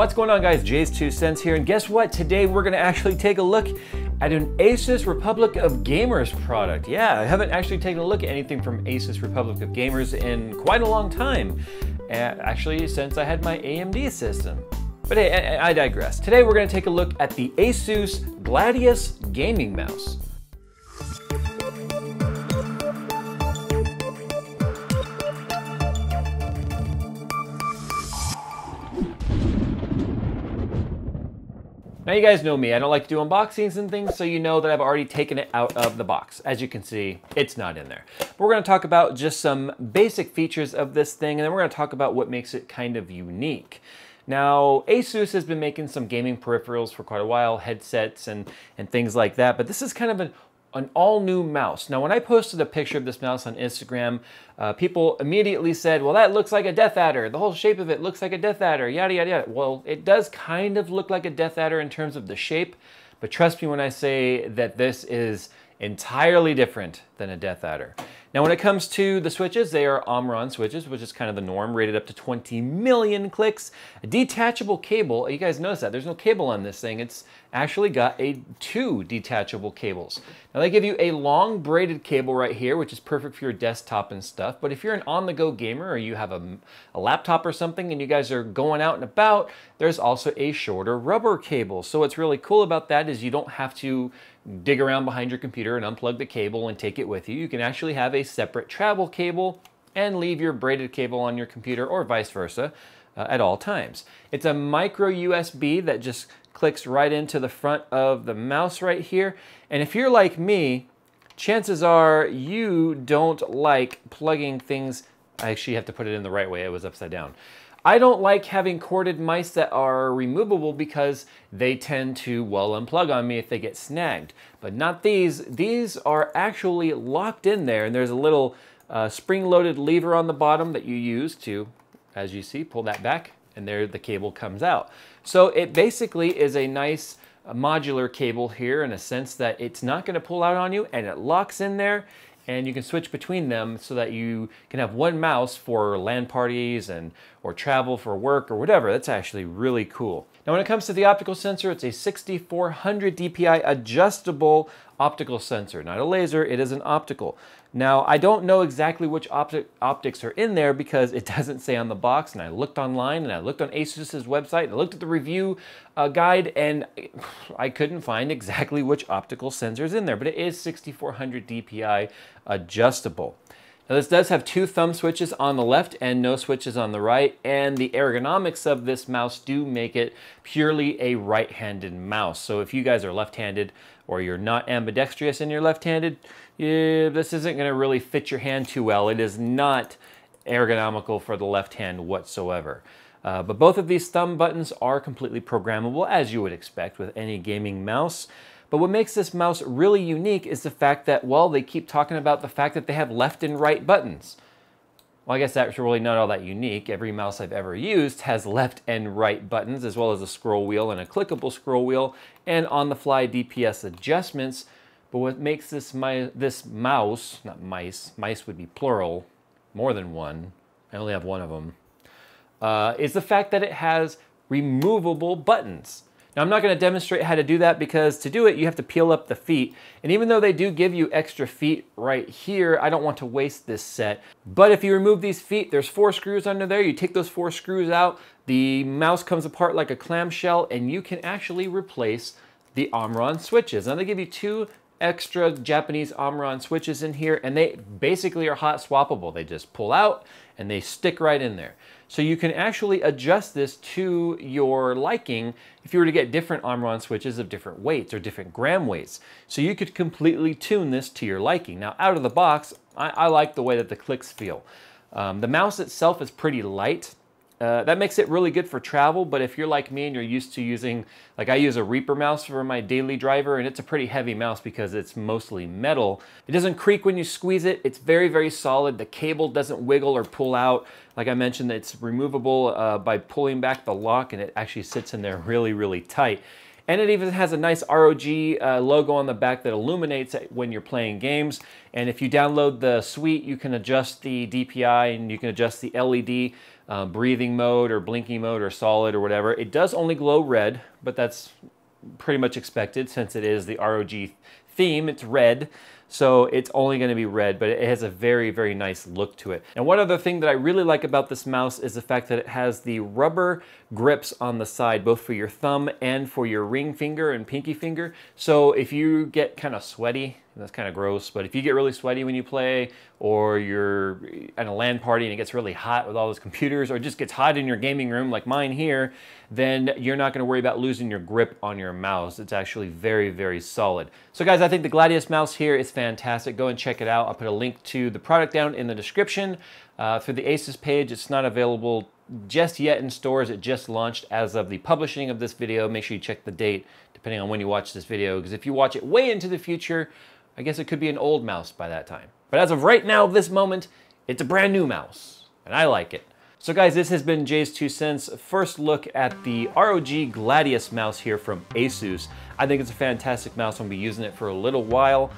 What's going on, guys? JayzTwoCents here, and guess what? Today we're gonna actually take a look at an ASUS Republic of Gamers product. Yeah, I haven't actually taken a look at anything from ASUS Republic of Gamers in quite a long time. Actually, since I had my AMD system. But hey, I digress. Today we're gonna take a look at the ASUS Gladius gaming mouse. Now, you guys know me, I don't like to do unboxings and things, so you know that I've already taken it out of the box. As you can see, it's not in there. But we're gonna talk about just some basic features of this thing, and then we're gonna talk about what makes it kind of unique. Now, ASUS has been making some gaming peripherals for quite a while, headsets and things like that, but this is kind of an all-new mouse. Now, when I posted a picture of this mouse on Instagram, people immediately said, well, that looks like a Death Adder. The whole shape of it looks like a Death Adder, yada, yada, yada. Well, it does kind of look like a Death Adder in terms of the shape, but trust me when I say that this is entirely different than a Death Adder. Now, when it comes to the switches, they are Omron switches, which is kind of the norm, rated up to 20 million clicks. A detachable cable, you guys notice that, there's no cable on this thing. It's actually got two detachable cables. Now, they give you a long braided cable right here, which is perfect for your desktop and stuff, but if you're an on-the-go gamer or you have a laptop or something and you guys are going out and about, there's also a shorter rubber cable. So what's really cool about that is you don't have to dig around behind your computer and unplug the cable and take it with you. You can actually have a separate travel cable and leave your braided cable on your computer or vice versa at all times. It's a micro USB that just clicks right into the front of the mouse right here. And if you're like me, chances are you don't like plugging things. I actually have to put it in the right way. It was upside down. I don't like having corded mice that are removable because they tend to, well, unplug on me if they get snagged. But not these. These are actually locked in there, and there's a little spring-loaded lever on the bottom that you use to, as you see, pull that back, and there the cable comes out. So it basically is a nice modular cable here in a sense that it's not going to pull out on you, and it locks in there. And you can switch between them so that you can have one mouse for LAN parties and or travel for work or whatever. That's actually really cool. Now, when it comes to the optical sensor, it's a 6400 DPI adjustable optical sensor. Not a laser, it is an optical. Now, I don't know exactly which optics are in there because it doesn't say on the box, and I looked online, and I looked on ASUS's website, and I looked at the review guide, and I couldn't find exactly which optical sensor is in there, but it is 6400 DPI adjustable. Now, this does have two thumb switches on the left and no switches on the right, and the ergonomics of this mouse do make it purely a right-handed mouse. So if you guys are left-handed or you're not ambidextrous and you're left-handed, this isn't going to really fit your hand too well. It is not ergonomical for the left hand whatsoever. But both of these thumb buttons are completely programmable, as you would expect with any gaming mouse. But what makes this mouse really unique is the fact that, well, they keep talking about the fact that they have left and right buttons. Well, I guess that's really not all that unique. Every mouse I've ever used has left and right buttons, as well as a scroll wheel and a clickable scroll wheel, and on-the-fly DPS adjustments. But what makes this mouse, not mice, mice would be plural, more than one, I only have one of them, is the fact that it has removable buttons. Now, I'm not going to demonstrate how to do that because to do it, you have to peel up the feet. And even though they do give you extra feet right here, I don't want to waste this set. But if you remove these feet, there's 4 screws under there. You take those 4 screws out, the mouse comes apart like a clamshell, and you can actually replace the Omron switches. Now, they give you 2 extra Japanese Omron switches in here, and they basically are hot swappable. They just pull out and they stick right in there. So you can actually adjust this to your liking if you were to get different Omron switches of different weights or different gram weights. So you could completely tune this to your liking. Now, out of the box, I like the way that the clicks feel. The mouse itself is pretty light. That makes it really good for travel, but if you're like me and you're used to using, like I use a Reaper mouse for my daily driver, and it's a pretty heavy mouse because it's mostly metal. It doesn't creak when you squeeze it. It's very, very solid. The cable doesn't wiggle or pull out. Like I mentioned, it's removable by pulling back the lock, and it actually sits in there really, really tight. And it even has a nice ROG logo on the back that illuminates when you're playing games. And if you download the suite, you can adjust the DPI and you can adjust the LED breathing mode or blinking mode or solid or whatever. It does only glow red, but that's pretty much expected since it is the ROG theme. It's red, so it's only going to be red, but it has a very, very nice look to it. And one other thing that I really like about this mouse is the fact that it has the rubber grips on the side, both for your thumb and for your ring finger and pinky finger. So if you get kind of sweaty, and that's kind of gross, but if you get really sweaty when you play, or you're at a LAN party and it gets really hot with all those computers, or it just gets hot in your gaming room like mine here, then you're not going to worry about losing your grip on your mouse. It's actually very, very solid. So guys, I think the Gladius mouse here is fantastic. Go and check it out. I'll put a link to the product down in the description. Through the ASUS page, it's not available just yet in stores. It just launched as of the publishing of this video. Make sure you check the date depending on when you watch this video, because if you watch it way into the future, I guess it could be an old mouse by that time. But as of right now, this moment, it's a brand new mouse, and I like it. So guys, this has been JayzTwoCents' first look at the ROG Gladius mouse here from ASUS. I think it's a fantastic mouse. I'm gonna be using it for a little while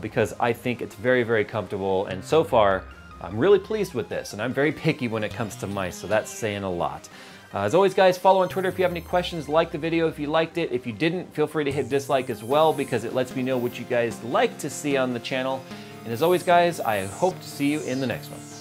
because I think it's very, very comfortable, and so far, I'm really pleased with this, and I'm very picky when it comes to mice, so that's saying a lot. As always, guys, follow on Twitter if you have any questions. Like the video if you liked it. If you didn't, feel free to hit dislike as well, because it lets me know what you guys like to see on the channel. And as always, guys, I hope to see you in the next one.